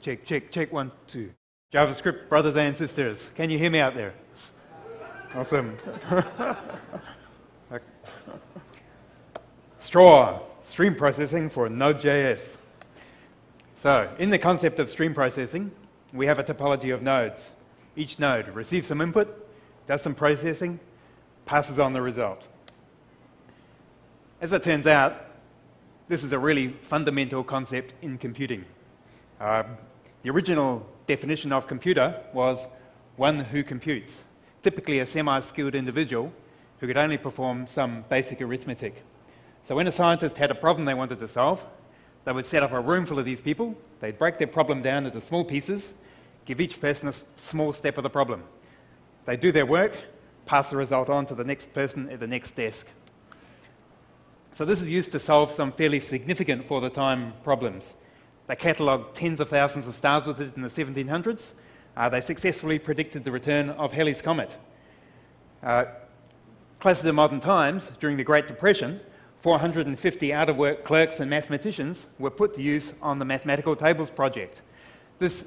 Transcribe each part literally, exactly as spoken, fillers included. check, check, check, check, one, two. JavaScript, brothers and sisters, can you hear me out there? Awesome. Straw, stream processing for Node.js. So, in the concept of stream processing, we have a topology of nodes. Each node receives some input, does some processing, passes on the result. As it turns out, this is a really fundamental concept in computing. Uh, the original definition of computer was one who computes, typically a semi-skilled individual who could only perform some basic arithmetic. So when a scientist had a problem they wanted to solve, they would set up a room full of these people, they'd break their problem down into small pieces, give each person a small step of the problem. They do their work, pass the result on to the next person at the next desk. So this is used to solve some fairly significant for the time problems. They catalogued tens of thousands of stars with it in the seventeen hundreds. Uh, they successfully predicted the return of Halley's comet. Uh, closer to modern times, during the Great Depression, four hundred fifty out-of-work clerks and mathematicians were put to use on the Mathematical Tables Project. This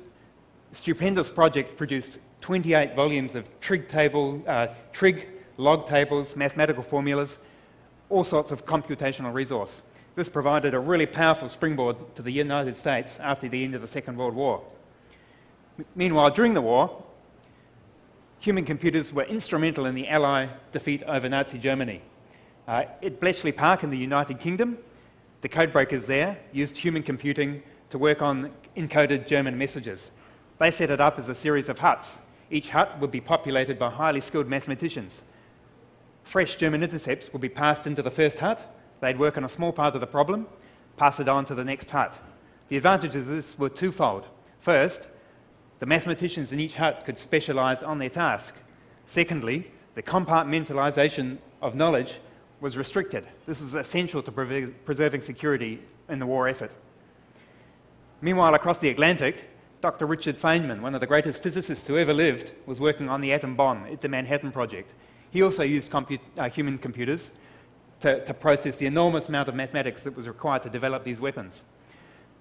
stupendous project produced twenty-eight volumes of trig, table, uh, trig log tables, mathematical formulas, all sorts of computational resource. This provided a really powerful springboard to the United States after the end of the Second World War. M meanwhile, during the war, human computers were instrumental in the Allied defeat over Nazi Germany. Uh, at Bletchley Park in the United Kingdom, the codebreakers there used human computing to work on encoded German messages. They set it up as a series of huts. Each hut would be populated by highly skilled mathematicians. Fresh German intercepts would be passed into the first hut. They'd work on a small part of the problem, pass it on to the next hut. The advantages of this were twofold. First, the mathematicians in each hut could specialise on their task. Secondly, the compartmentalisation of knowledge was restricted. This was essential to pre preserving security in the war effort. Meanwhile, across the Atlantic, Doctor Richard Feynman, one of the greatest physicists who ever lived, was working on the atom bomb at the Manhattan Project. He also used compu uh, human computers to, to process the enormous amount of mathematics that was required to develop these weapons.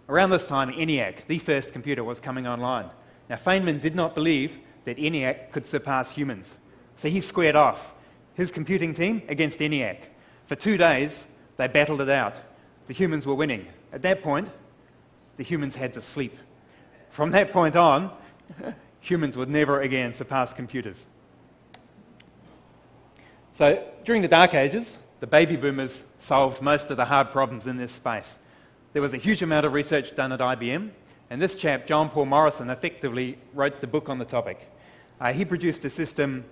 Around this time, ENIAC, the first computer, was coming online. Now, Feynman did not believe that ENIAC could surpass humans, so he squared off his computing team against ENIAC. For two days, they battled it out. The humans were winning. At that point, the humans had to sleep. From that point on, humans would never again surpass computers. So, during the Dark Ages, the baby boomers solved most of the hard problems in this space. There was a huge amount of research done at I B M, and this chap, John Paul Morrison, effectively wrote the book on the topic. Uh, he produced a system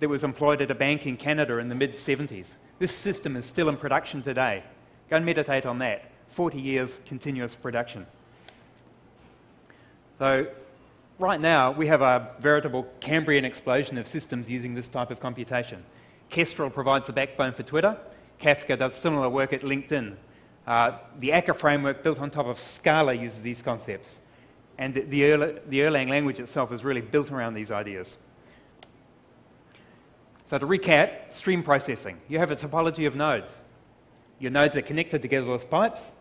that was employed at a bank in Canada in the mid seventies. This system is still in production today. Go and meditate on that. forty years continuous production. So, right now, we have a veritable Cambrian explosion of systems using this type of computation. Kestrel provides the backbone for Twitter. Kafka does similar work at LinkedIn. Uh, the Akka framework built on top of Scala uses these concepts. And the, the, Erla, the Erlang language itself is really built around these ideas. So to recap, stream processing. You have a topology of nodes. Your nodes are connected together with pipes.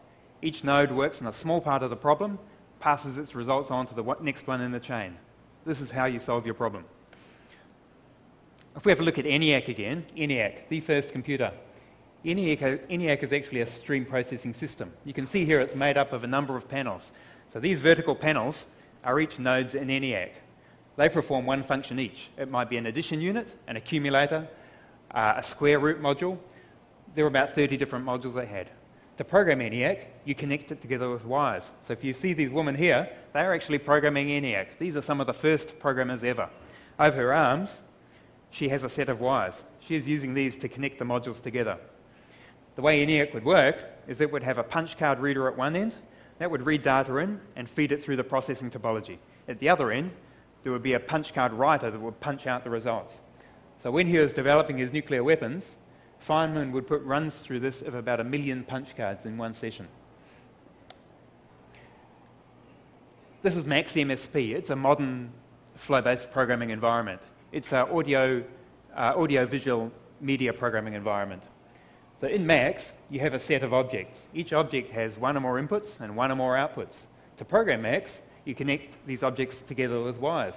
Each node works on a small part of the problem, passes its results on to the next one in the chain. This is how you solve your problem. If we have a look at ENIAC again, ENIAC, the first computer. ENIAC, ENIAC is actually a stream processing system. You can see here it's made up of a number of panels. So these vertical panels are each nodes in ENIAC. They perform one function each. It might be an addition unit, an accumulator, uh, a square root module. There were about thirty different modules they had. To program ENIAC, you connect it together with wires. So if you see these women here, they are actually programming ENIAC. These are some of the first programmers ever. Over her arms, she has a set of wires. She is using these to connect the modules together. The way ENIAC would work is it would have a punch card reader at one end, that would read data in and feed it through the processing topology. At the other end, there would be a punch card writer that would punch out the results. So when he was developing his nuclear weapons, Feynman would put runs through this of about a million punch cards in one session. This is Max M S P. It's a modern flow-based programming environment. It's an audio, uh, audio-visual media programming environment. So in Max, you have a set of objects. Each object has one or more inputs and one or more outputs. To program Max, you connect these objects together with wires.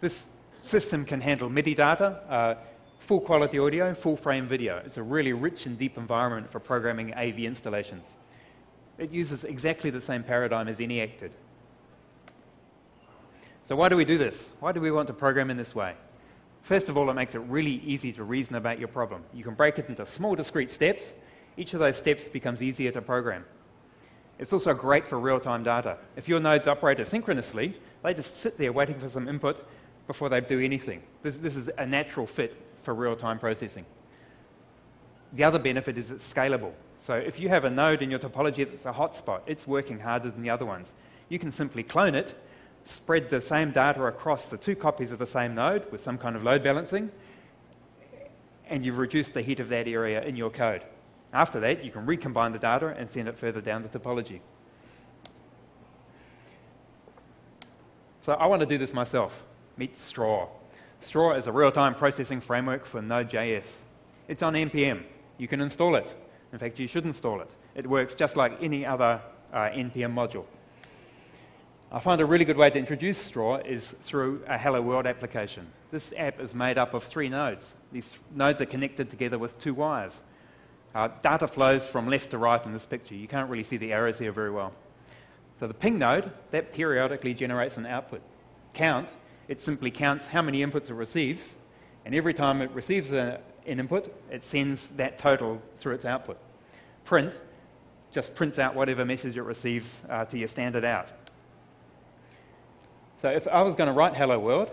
This system can handle MIDI data, uh, full quality audio, full frame video. It's a really rich and deep environment for programming A V installations. It uses exactly the same paradigm as ENIAC did. So why do we do this? Why do we want to program in this way? First of all, it makes it really easy to reason about your problem. You can break it into small, discrete steps. Each of those steps becomes easier to program. It's also great for real-time data. If your nodes operate asynchronously, they just sit there waiting for some input before they do anything. This, this is a natural fit for real-time processing. The other benefit is it's scalable. So if you have a node in your topology that's a hotspot, it's working harder than the other ones. You can simply clone it, spread the same data across the two copies of the same node with some kind of load balancing, and you've reduced the heat of that area in your code. After that, you can recombine the data and send it further down the topology. So I want to do this myself. Meet Straw. Straw is a real-time processing framework for Node.js. It's on N P M. You can install it. In fact, you should install it. It works just like any other uh, N P M module. I find a really good way to introduce Straw is through a Hello World application. This app is made up of three nodes. These nodes are connected together with two wires. Uh, data flows from left to right in this picture. You can't really see the arrows here very well. So the ping node, that periodically generates an output. Count, it simply counts how many inputs it receives, and every time it receives a, an input, it sends that total through its output. Print just prints out whatever message it receives uh, to your standard out. So if I was going to write Hello World,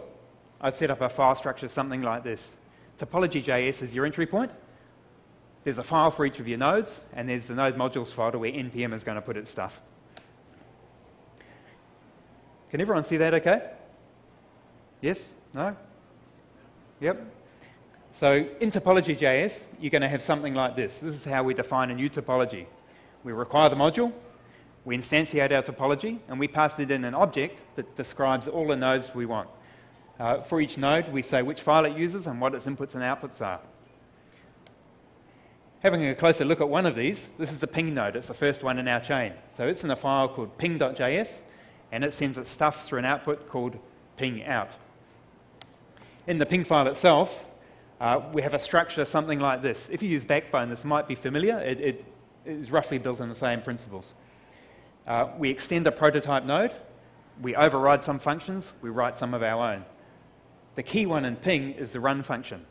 I'd set up a file structure something like this. Topology.js is your entry point. There's a file for each of your nodes, and there's the node modules folder where N P M is going to put its stuff. Can everyone see that okay? Yes? No? Yep. So in topology.js, you're going to have something like this. This is how we define a new topology. We require the module, we instantiate our topology, and we pass it in an object that describes all the nodes we want. Uh, for each node, we say which file it uses and what its inputs and outputs are. Having a closer look at one of these, this is the ping node. It's the first one in our chain. So it's in a file called ping.js, and it sends its stuff through an output called pingout. In the ping file itself, uh, we have a structure something like this. If you use Backbone, this might be familiar. It, it is roughly built on the same principles. Uh, we extend a prototype node. We override some functions. We write some of our own. The key one in ping is the run function.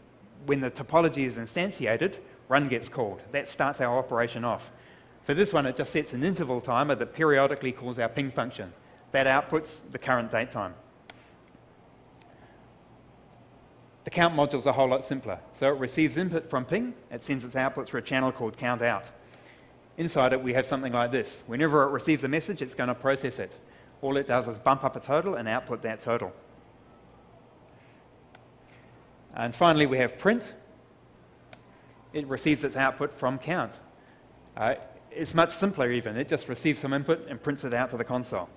When the topology is instantiated, run gets called. That starts our operation off. For this one, it just sets an interval timer that periodically calls our ping function. That outputs the current date time. The count module is a whole lot simpler. So it receives input from ping. It sends its output through a channel called countout. Inside it, we have something like this. Whenever it receives a message, it's going to process it. All it does is bump up a total and output that total. And finally, we have print. It receives its output from count. Uh, it's much simpler even. It just receives some input and prints it out to the console.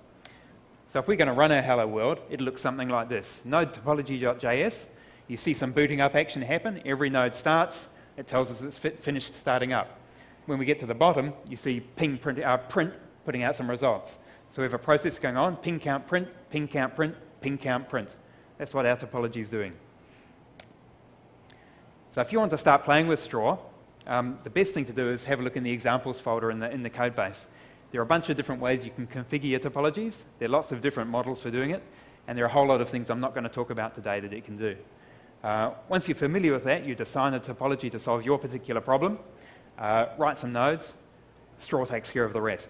So if we're going to run our Hello World, it looks something like this. Node topology.js, you see some booting up action happen. Every node starts. It tells us it's fit, finished starting up. When we get to the bottom, you see ping print, uh, print putting out some results. So we have a process going on, ping count print, ping count print, ping count print. That's what our topology is doing. So if you want to start playing with Straw, um, the best thing to do is have a look in the examples folder in the, in the code base. There are a bunch of different ways you can configure your topologies. There are lots of different models for doing it, and there are a whole lot of things I'm not going to talk about today that it can do. Uh, once you're familiar with that, you design a topology to solve your particular problem, uh, write some nodes, Straw takes care of the rest.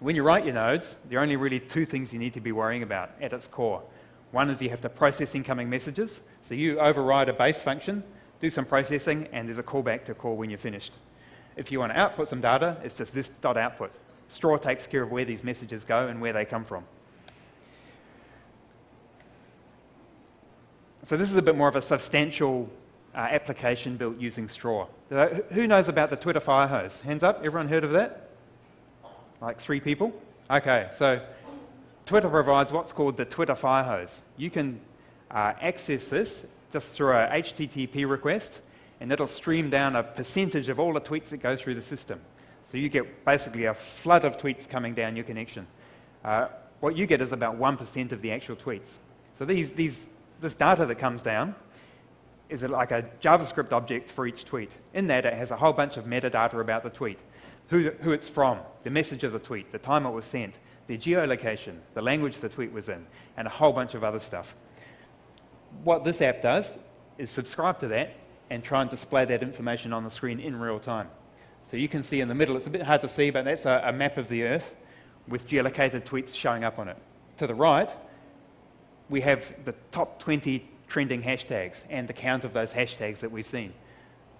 When you write your nodes, there are only really two things you need to be worrying about at its core. One is you have to process incoming messages. So you override a base function, do some processing, and there's a callback to call when you're finished. If you want to output some data, it's just this dot output. Straw takes care of where these messages go and where they come from. So this is a bit more of a substantial uh, application built using Straw. Who knows about the Twitter fire hose? Hands up, everyone heard of that? Like three people? Okay, so Twitter provides what's called the Twitter firehose. You can uh, access this just through a H T T P request, and it'll stream down a percentage of all the tweets that go through the system. So you get basically a flood of tweets coming down your connection. uh, what you get is about one percent of the actual tweets. So these, these, this data that comes down is like a JavaScript object for each tweet. In that, it has a whole bunch of metadata about the tweet, who, who it's from, the message of the tweet, the time it was sent, the geolocation, the language the tweet was in, and a whole bunch of other stuff. What this app does is subscribe to that and try and display that information on the screen in real time. So you can see in the middle, it's a bit hard to see, but that's a, a map of the Earth with geolocated tweets showing up on it. To the right, we have the top twenty trending hashtags and the count of those hashtags that we've seen.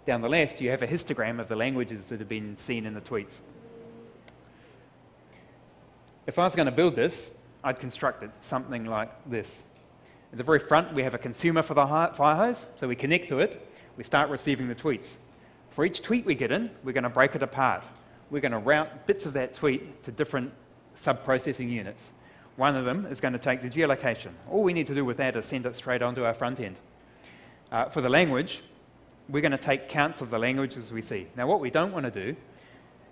Down the left, you have a histogram of the languages that have been seen in the tweets. If I was going to build this, I'd construct it something like this. At the very front, we have a consumer for the fire hose, so we connect to it, we start receiving the tweets. For each tweet we get in, we're going to break it apart. We're going to route bits of that tweet to different sub-processing units. One of them is going to take the geolocation. All we need to do with that is send it straight onto our front end. Uh, for the language, we're going to take counts of the languages we see. Now, what we don't want to do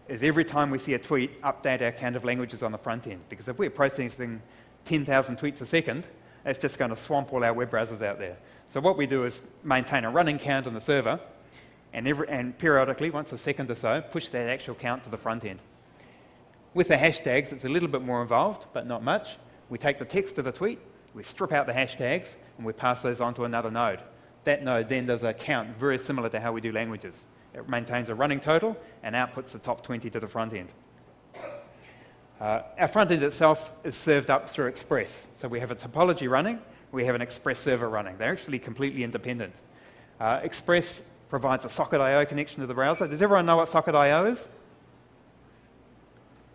is every time we see a tweet, update our count of languages on the front end, because if we're processing ten thousand tweets a second, that's just going to swamp all our web browsers out there. So what we do is maintain a running count on the server, and, every, and periodically, once a second or so, push that actual count to the front end. With the hashtags, it's a little bit more involved, but not much. We take the text of the tweet, we strip out the hashtags, and we pass those on to another node. That node then does a count very similar to how we do languages. It maintains a running total and outputs the top twenty to the front end. Uh, our front end itself is served up through Express. So we have a topology running, we have an Express server running. They're actually completely independent. Uh, Express provides a socket I O connection to the browser. Does everyone know what socket I O is?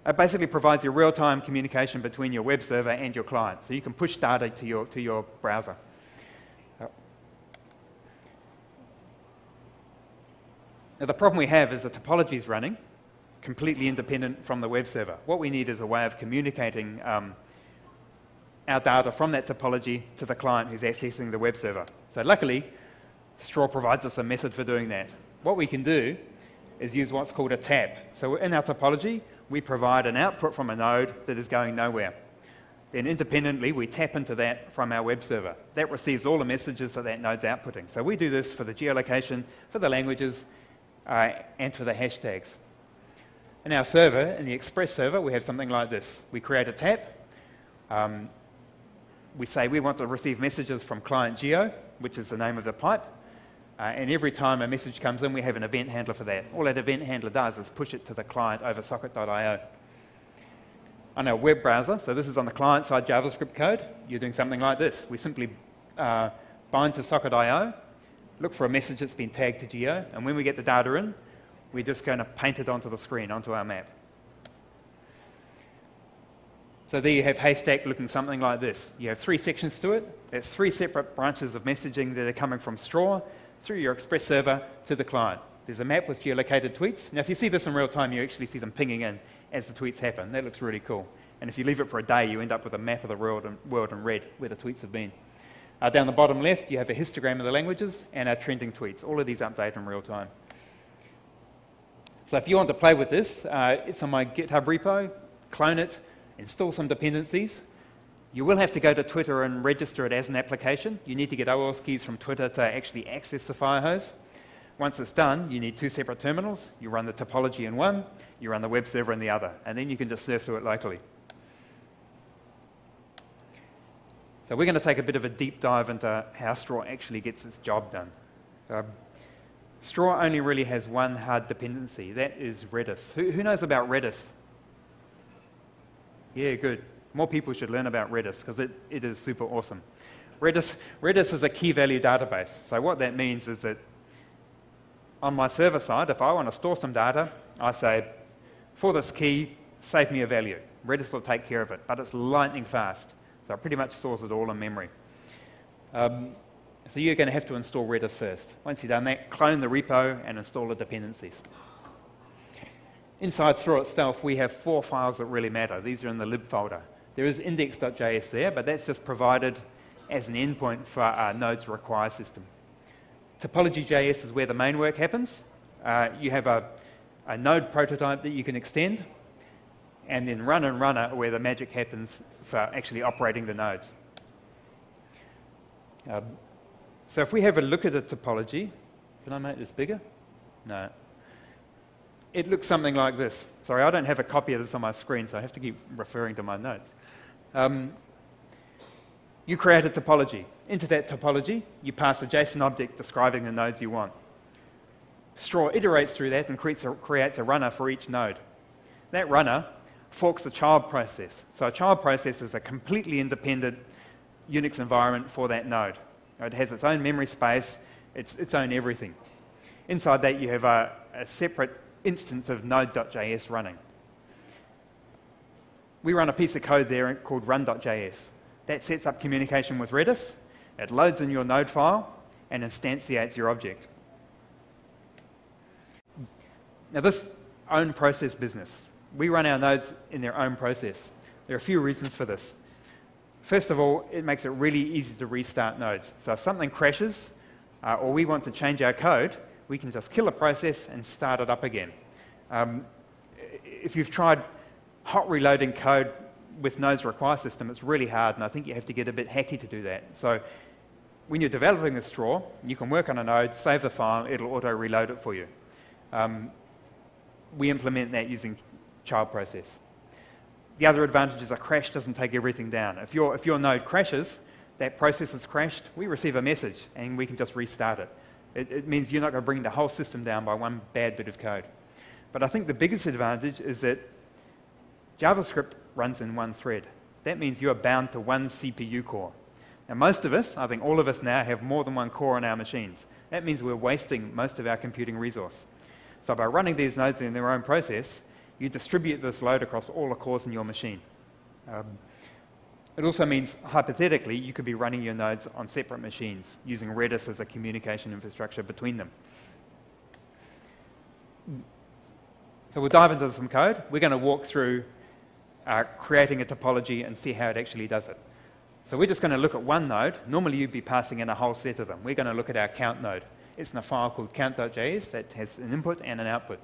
It basically provides you real-time communication between your web server and your client, so you can push data to your, to your browser. Now, the problem we have is the topology is running, completely independent from the web server. What we need is a way of communicating um, our data from that topology to the client who's accessing the web server. So luckily, Straw provides us a method for doing that. What we can do is use what's called a tab. So in our topology, we provide an output from a node that is going nowhere. Then independently, we tap into that from our web server. That receives all the messages that that node's outputting. So we do this for the geolocation, for the languages, uh, and for the hashtags. In our server, in the Express server, we have something like this. We create a tab. Um, we say we want to receive messages from client geo, which is the name of the pipe. Uh, and every time a message comes in, we have an event handler for that. All that event handler does is push it to the client over socket dot I O. On our web browser, so this is on the client-side JavaScript code, you're doing something like this. We simply uh, bind to socket dot I O, look for a message that's been tagged to geo, and when we get the data in, we're just going to paint it onto the screen, onto our map. So there you have Haystack looking something like this. You have three sections to it. That's three separate branches of messaging that are coming from Straw, through your Express server to the client. There's a map with geolocated tweets. Now, if you see this in real time, you actually see them pinging in as the tweets happen. That looks really cool. And if you leave it for a day, you end up with a map of the world in, world in red where the tweets have been. Uh, down the bottom left, you have a histogram of the languages and our trending tweets. All of these update in real time. So if you want to play with this, uh, it's on my GitHub repo. Clone it, install some dependencies. You will have to go to Twitter and register it as an application. You need to get OAuth keys from Twitter to actually access the firehose. Once it's done, you need two separate terminals. You run the topology in one, you run the web server in the other, and then you can just surf to it locally. So we're going to take a bit of a deep dive into how Straw actually gets its job done. Um, Straw only really has one hard dependency. That is Redis. Who, who knows about Redis? Yeah, good. More people should learn about Redis, because it, it is super awesome. Redis, Redis is a key-value database. So what that means is that on my server side, if I want to store some data, I say, for this key, save me a value. Redis will take care of it, but it's lightning fast. So it pretty much stores it all in memory. Um, so you're going to have to install Redis first. Once you've done that, clone the repo and install the dependencies. Inside Straw itself, we have four files that really matter. These are in the lib folder. There is index dot J S there, but that's just provided as an endpoint for our node's require system. Topology dot J S is where the main work happens. Uh, you have a, a node prototype that you can extend, and then run and runner where the magic happens for actually operating the nodes. Um, so if we have a look at a topology, can I make this bigger? No. It looks something like this. Sorry, I don't have a copy of this on my screen, so I have to keep referring to my notes. Um, you create a topology. Into that topology, you pass a JSON object describing the nodes you want. Straw iterates through that and creates a, creates a runner for each node. That runner forks a child process. So a child process is a completely independent Unix environment for that node. It has its own memory space, its, its own everything. Inside that, you have a, a separate instance of node.js running. We run a piece of code there called run.js. That sets up communication with Redis. It loads in your node file and instantiates your object. Now, this own process business. We run our nodes in their own process. There are a few reasons for this. First of all, it makes it really easy to restart nodes. So if something crashes uh, or we want to change our code, we can just kill a process and start it up again. Um, if you've tried hot reloading code with nodes require system, it's really hard, and I think you have to get a bit hacky to do that. So when you're developing a straw, you can work on a node, save the file, it'll auto-reload it for you. Um, we implement that using child process. The other advantage is a crash doesn't take everything down. If your, if your node crashes, that process is crashed, we receive a message, and we can just restart it. It, it means you're not going to bring the whole system down by one bad bit of code. But I think the biggest advantage is that JavaScript runs in one thread. That means you are bound to one C P U core. Now, most of us, I think all of us now, have more than one core on our machines. That means we're wasting most of our computing resource. So by running these nodes in their own process, you distribute this load across all the cores in your machine. Um, it also means, hypothetically, you could be running your nodes on separate machines, using Redis as a communication infrastructure between them. So we'll dive into some code. We're going to walk through Uh, creating a topology and see how it actually does it. So we're just going to look at one node. Normally you'd be passing in a whole set of them. We're going to look at our count node. It's in a file called count.js that has an input and an output.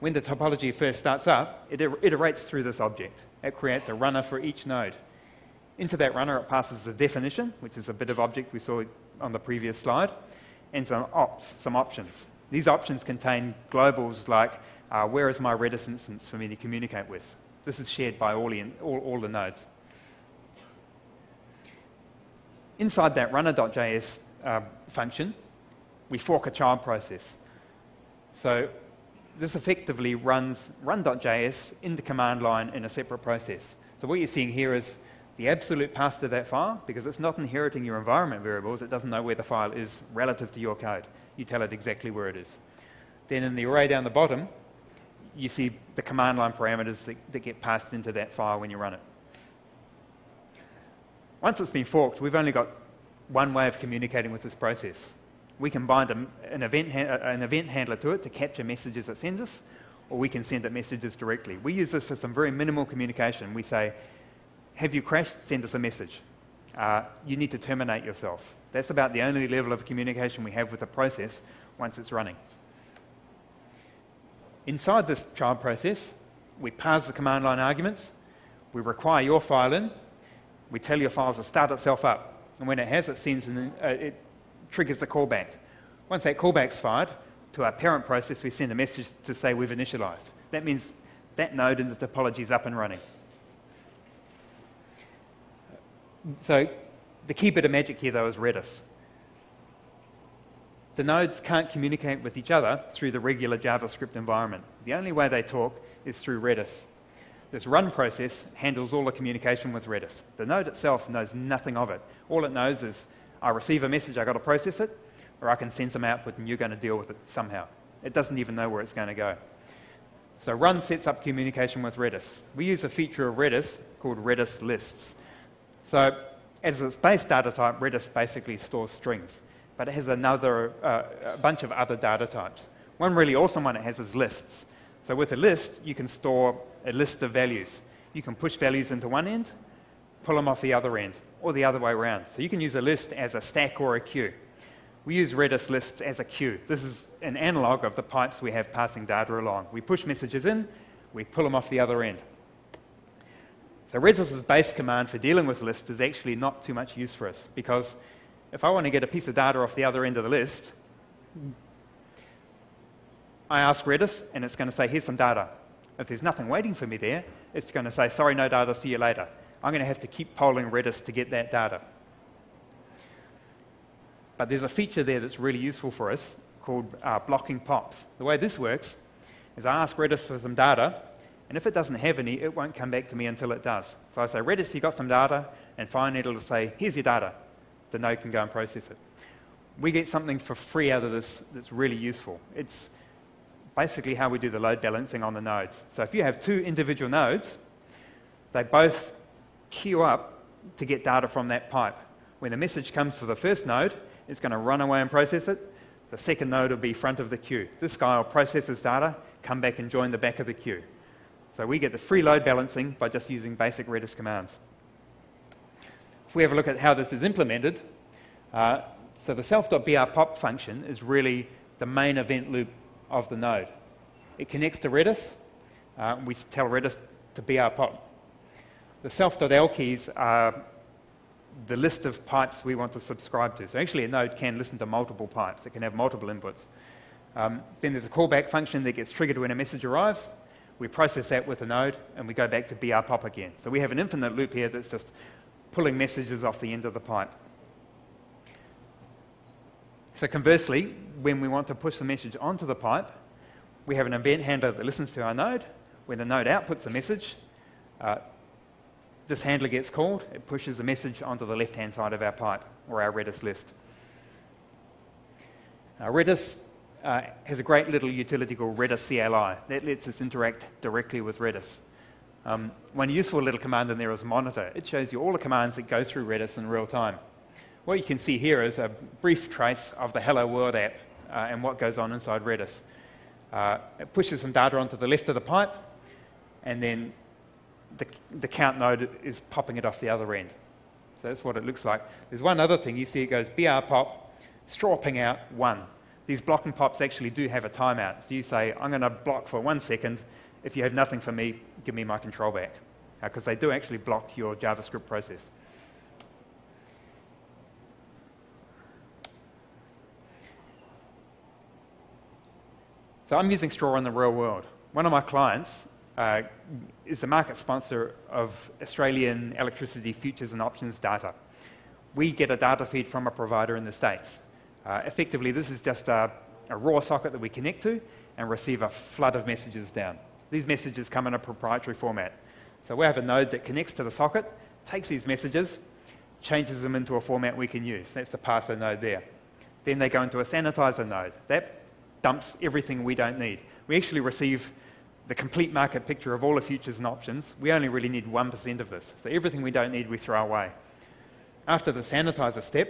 When the topology first starts up, it iterates through this object. It creates a runner for each node. Into that runner it passes the definition, which is a bit of object we saw on the previous slide, and some ops, some options. These options contain globals like Uh, where is my Redis instance for me to communicate with? This is shared by all, in, all, all the nodes. Inside that runner.js uh, function, we fork a child process. So this effectively runs run.js in the command line in a separate process. So what you're seeing here is the absolute path to that file, because it's not inheriting your environment variables. It doesn't know where the file is relative to your code. You tell it exactly where it is. Then in the array down the bottom, you see the command line parameters that, that get passed into that file when you run it. Once it's been forked, we've only got one way of communicating with this process. We can bind a, an, event an event handler to it to capture messages it sends us, or we can send it messages directly. We use this for some very minimal communication. We say, have you crashed? Send us a message. Uh, you need to terminate yourself. That's about the only level of communication we have with the process once it's running. Inside this child process, we parse the command line arguments, we require your file in, we tell your file to start itself up, and when it has, it sends an, uh, it triggers the callback. Once that callback's fired, to our parent process, we send a message to say we've initialized. That means that node in the topology is up and running. So the key bit of magic here, though, is Redis. The nodes can't communicate with each other through the regular JavaScript environment. The only way they talk is through Redis. This run process handles all the communication with Redis. The node itself knows nothing of it. All it knows is, I receive a message, I've got to process it, or I can send some output and you're going to deal with it somehow. It doesn't even know where it's going to go. So run sets up communication with Redis. We use a feature of Redis called Redis lists. So as its base data type, Redis basically stores strings. But it has another, uh, a bunch of other data types. One really awesome one it has is lists. So with a list, you can store a list of values. You can push values into one end, pull them off the other end, or the other way around. So you can use a list as a stack or a queue. We use Redis lists as a queue. This is an analog of the pipes we have passing data along. We push messages in, we pull them off the other end. So resources-based command for dealing with lists is actually not too much use for us, because if I want to get a piece of data off the other end of the list, I ask Redis, and it's going to say, here's some data. If there's nothing waiting for me there, it's going to say, sorry, no data, see you later. I'm going to have to keep polling Redis to get that data. But there's a feature there that's really useful for us called uh, blocking pops. The way this works is I ask Redis for some data, and if it doesn't have any, it won't come back to me until it does. So I say, Redis, you got some data, and finally it'll say, here's your data. The node can go and process it. We get something for free out of this that's really useful. It's basically how we do the load balancing on the nodes. So if you have two individual nodes, they both queue up to get data from that pipe. When the message comes for the first node, it's going to run away and process it. The second node will be front of the queue. This guy will process his data, come back and join the back of the queue. So we get the free load balancing by just using basic Redis commands. If we have a look at how this is implemented, uh, so the self.brpop function is really the main event loop of the node. It connects to Redis. Uh, we tell Redis to brpop. The self.l keys are the list of pipes we want to subscribe to. So actually, a node can listen to multiple pipes. It can have multiple inputs. Um, then there's a callback function that gets triggered when a message arrives. We process that with a node, and we go back to brpop again. So we have an infinite loop here that's just pulling messages off the end of the pipe. So conversely, when we want to push the message onto the pipe, we have an event handler that listens to our node. When the node outputs a message, uh, this handler gets called. It pushes the message onto the left-hand side of our pipe, or our Redis list. Now, Redis uh, has a great little utility called Redis C L I. That lets us interact directly with Redis. Um, one useful little command in there is monitor. It shows you all the commands that go through Redis in real time. What you can see here is a brief trace of the Hello World app uh, and what goes on inside Redis. Uh, it pushes some data onto the left of the pipe, and then The, the count node is popping it off the other end. So that's what it looks like. There's one other thing. You see it goes brpop, straw ping out, one. These blocking pops actually do have a timeout. So you say, I'm going to block for one second. If you have nothing for me, give me my control back. Because uh, they do actually block your JavaScript process. So I'm using straw in the real world. One of my clients Uh, is the market sponsor of Australian electricity futures and options data. We get a data feed from a provider in the States. Uh, effectively, this is just a, a raw socket that we connect to and receive a flood of messages down. These messages come in a proprietary format. So we have a node that connects to the socket, takes these messages, changes them into a format we can use. That's the parser node there. Then they go into a sanitizer node. That dumps everything we don't need. We actually receive the complete market picture of all the futures and options. We only really need one percent of this. So everything we don't need, we throw away. After the sanitizer step,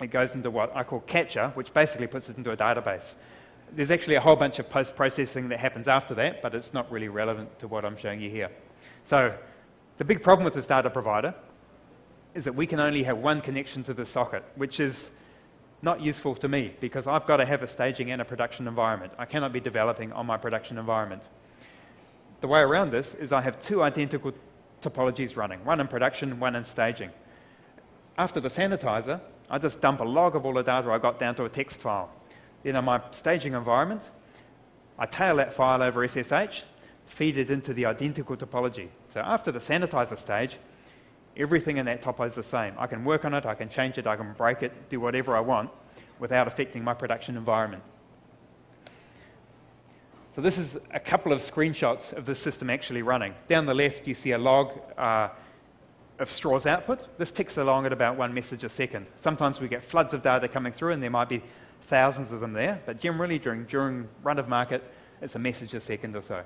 it goes into what I call catcher, which basically puts it into a database. There's actually a whole bunch of post-processing that happens after that, but it's not really relevant to what I'm showing you here. So the big problem with this data provider is that we can only have one connection to the socket, which is not useful to me, because I've got to have a staging and a production environment. I cannot be developing on my production environment. The way around this is I have two identical topologies running, one in production, one in staging. After the sanitizer, I just dump a log of all the data I got down to a text file. Then in my staging environment, I tail that file over S S H, feed it into the identical topology. So after the sanitizer stage, everything in that topo is the same. I can work on it, I can change it, I can break it, do whatever I want without affecting my production environment. So this is a couple of screenshots of the system actually running. Down the left, you see a log uh, of straw's output. This ticks along at about one message a second. Sometimes we get floods of data coming through, and there might be thousands of them there. But generally, during, during run of market, it's a message a second or so.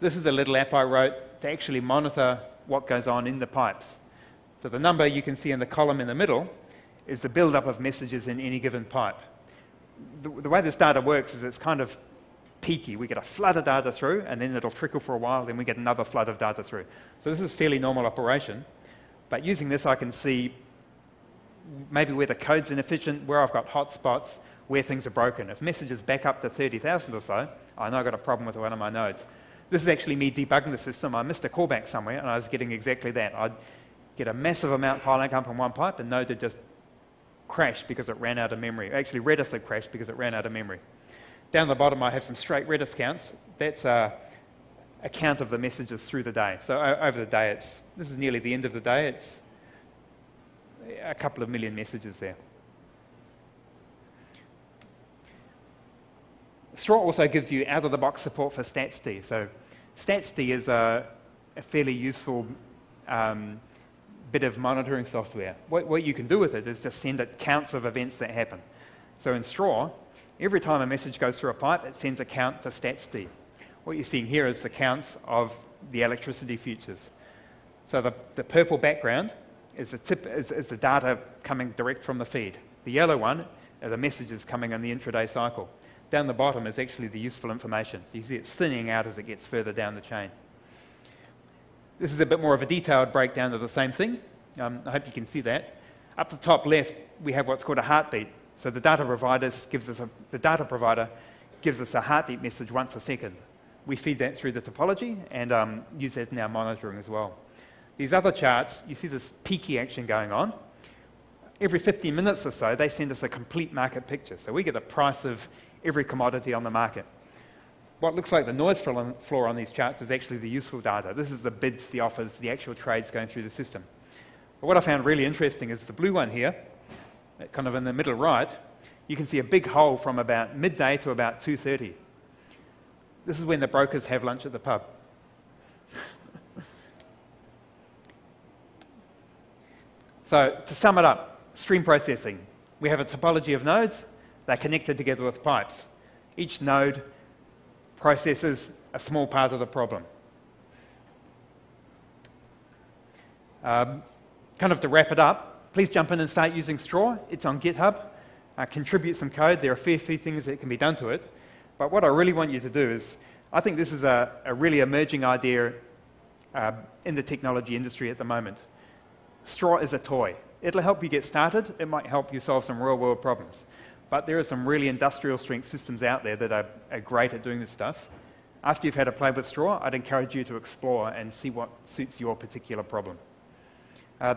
This is a little app I wrote to actually monitor what goes on in the pipes. So the number you can see in the column in the middle is the buildup of messages in any given pipe. The, the way this data works is it's kind of peaky. We get a flood of data through, and then it'll trickle for a while, then we get another flood of data through. So this is fairly normal operation. But using this, I can see maybe where the code's inefficient, where I've got hotspots, where things are broken. If messages back up to thirty thousand or so, I know I've got a problem with one of my nodes. This is actually me debugging the system. I missed a callback somewhere, and I was getting exactly that. I'd get a massive amount piling up in one pipe, and Node had just crashed because it ran out of memory. Actually, Redis had crashed because it ran out of memory. Down the bottom, I have some straight Redis counts. That's a, a count of the messages through the day. So over the day, it's, this is nearly the end of the day. It's a couple of million messages there. Straw also gives you out-of-the-box support for StatsD. So StatsD is a, a fairly useful um, bit of monitoring software. What, what you can do with it is just send it counts of events that happen. So in Straw, every time a message goes through a pipe, it sends a count to StatsD. What you're seeing here is the counts of the electricity futures. So the, the purple background is the, tip, is, is the data coming direct from the feed. The yellow one are the messages coming in the intraday cycle. Down the bottom is actually the useful information. So you see it's thinning out as it gets further down the chain. This is a bit more of a detailed breakdown of the same thing. Um, I hope you can see that. Up the top left, we have what's called a heartbeat. So the data, providers gives us a, the data provider gives us a heartbeat message once a second. We feed that through the topology and um, use that in our monitoring as well. These other charts, you see this peaky action going on. Every fifteen minutes or so, they send us a complete market picture. So we get the price of every commodity on the market. What looks like the noise floor on these charts is actually the useful data. This is the bids, the offers, the actual trades going through the system. But what I found really interesting is the blue one here, kind of in the middle right, you can see a big hole from about midday to about two thirty. This is when the brokers have lunch at the pub. So to sum it up, stream processing. We have a topology of nodes. They're connected together with pipes. Each node processes a small part of the problem. Um, kind of to wrap it up, please jump in and start using Straw. It's on GitHub. Uh, contribute some code. There are a fair few things that can be done to it. But what I really want you to do is, I think this is a, a really emerging idea uh, in the technology industry at the moment. Straw is a toy. It'll help you get started. It might help you solve some real-world problems. But there are some really industrial-strength systems out there that are, are great at doing this stuff. After you've had a play with Straw, I'd encourage you to explore and see what suits your particular problem. Uh,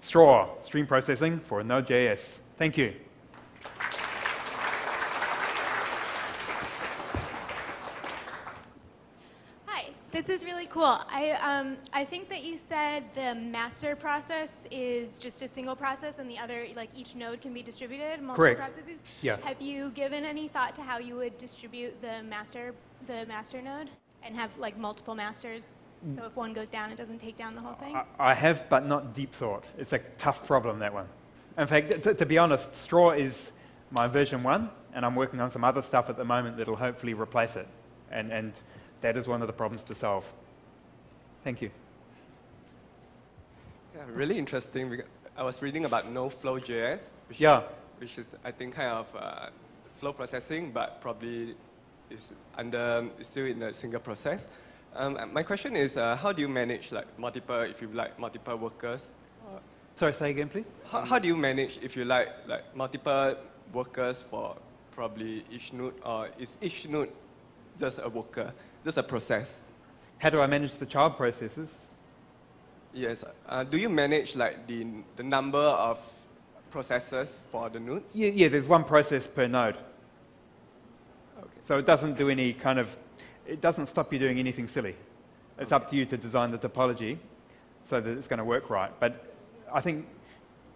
Straw, stream processing for Node.js. Thank you. This is really cool. I, um, I think that you said the master process is just a single process and the other, like each node can be distributed, multiple Correct. Processes. Yeah. Have you given any thought to how you would distribute the master, the master node and have like multiple masters? So if one goes down, it doesn't take down the whole thing? I have, but not deep thought. It's a tough problem, that one. In fact, to, to be honest, Straw is my version one, and I'm working on some other stuff at the moment that'll hopefully replace it. And, and that is one of the problems to solve. Thank you. Yeah, really interesting. I was reading about no flow J S, which, yeah. which is, I think, kind of uh, flow processing, but probably is under is still in a single process. Um, my question is, uh, how do you manage like multiple, if you like, multiple workers? Sorry, say again, please. How, how do you manage, if you like, like multiple workers for probably each node, or is each node just a worker? Just a process. How do I manage the child processes? Yes. Uh, do you manage like the, the number of processes for the nodes? Yeah, yeah, there's one process per node. Okay. So it doesn't do any kind of, it doesn't stop you doing anything silly. It's okay. Up to you to design the topology so that it's going to work right. But I think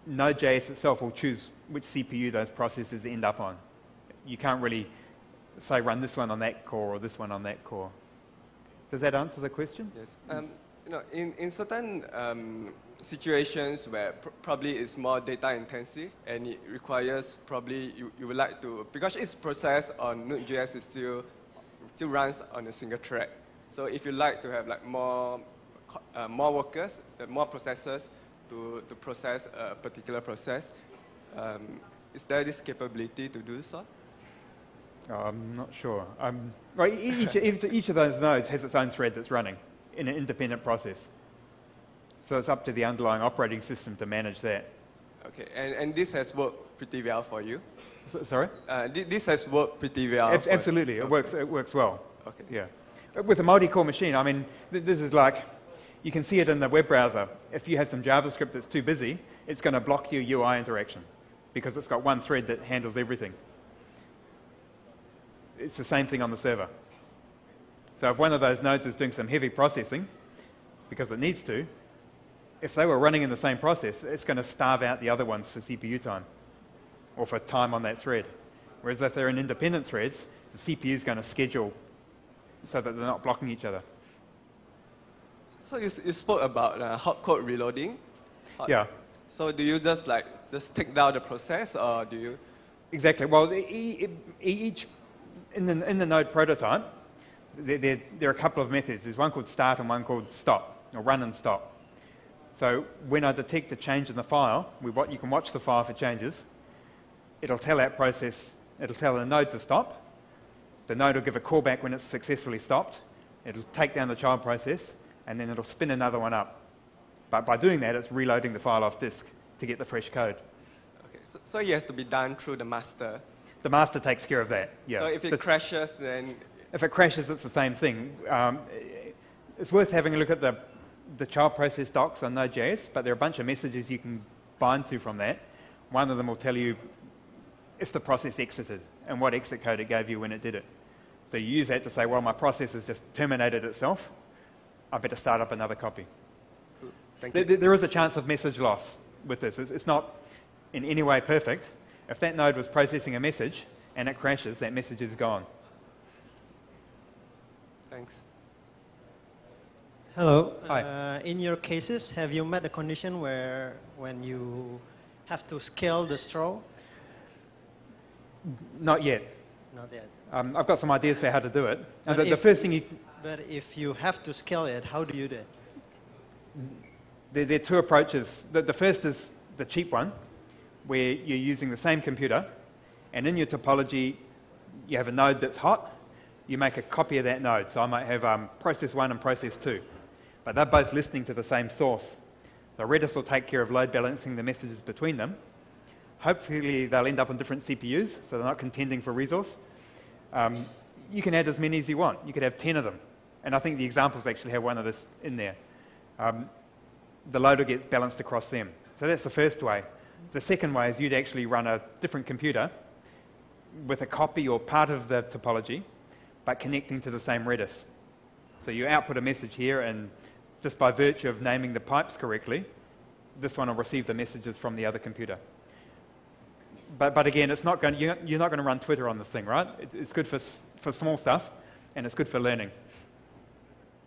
Node.js itself will choose which C P U those processes end up on. You can't really say run this one on that core or this one on that core. Does that answer the question? Yes. Um, you know, in, in certain um, situations where pr probably it's more data intensive and it requires probably you, you would like to, because its process on Node.js is still, still runs on a single thread. So if you like to have like more, uh, more workers, more processors to, to process a particular process, um, is there this capability to do so? Oh, I'm not sure. Um, well, each, each of those nodes has its own thread that's running in an independent process. So it's up to the underlying operating system to manage that. Okay, and, and this has worked pretty well for you? So, sorry? Uh, this has worked pretty well. Ab absolutely, it, okay. works, it works well. Okay. Yeah. But with a multi-core machine, I mean, th this is like, you can see it in the web browser. If you have some JavaScript that's too busy, it's going to block your U I interaction because it's got one thread that handles everything. It's the same thing on the server. So if one of those nodes is doing some heavy processing, because it needs to, if they were running in the same process, it's going to starve out the other ones for C P U time or for time on that thread. Whereas if they're in independent threads, the C P U is going to schedule so that they're not blocking each other. So you, you spoke about uh, hard code reloading. Hard yeah. So do you just like just take down the process, or do you? Exactly. Well, each in the in the node prototype, there, there, there are a couple of methods. There's one called start and one called stop, or run and stop. So when I detect a change in the file, we what you can watch the file for changes. It'll tell that process. It'll tell the node to stop. The node will give a callback when it's successfully stopped. It'll take down the child process, and then it'll spin another one up. But by doing that, it's reloading the file off disk to get the fresh code. Okay, so, so it has to be done through the master. The master takes care of that. Yeah. So if it the, crashes, then if it crashes, it's the same thing. Um, it's worth having a look at the the child process docs on Node.js, but there are a bunch of messages you can bind to from that. One of them will tell you if the process exited and what exit code it gave you when it did it. So you use that to say, well, my process has just terminated itself. I better start up another copy. Cool. Thank there, you. there is a chance of message loss with this. It's, it's not in any way perfect. If that node was processing a message and it crashes, that message is gone. Thanks. Hello. Hi. Uh, in your cases, have you met a condition where when you have to scale the straw? Not yet. Not yet. Um, I've got some ideas for how to do it. And the, if, the first thing you... But if you have to scale it, how do you do it? There, there are two approaches. The, the first is the cheap one, where you're using the same computer, and in your topology, you have a node that's hot. You make a copy of that node. So I might have um, process one and process two. But they're both listening to the same source. So Redis will take care of load balancing the messages between them. Hopefully, they'll end up on different C P Us, so they're not contending for resource. Um, you can add as many as you want. You could have ten of them. And I think the examples actually have one of this in there. Um, the loader gets balanced across them. So that's the first way. The second way is you'd actually run a different computer with a copy or part of the topology, but connecting to the same Redis. So you output a message here, and just by virtue of naming the pipes correctly, this one will receive the messages from the other computer. But, but again, it's not going, you're not going to run Twitter on this thing, right? It's good for, for small stuff, and it's good for learning.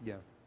Yeah.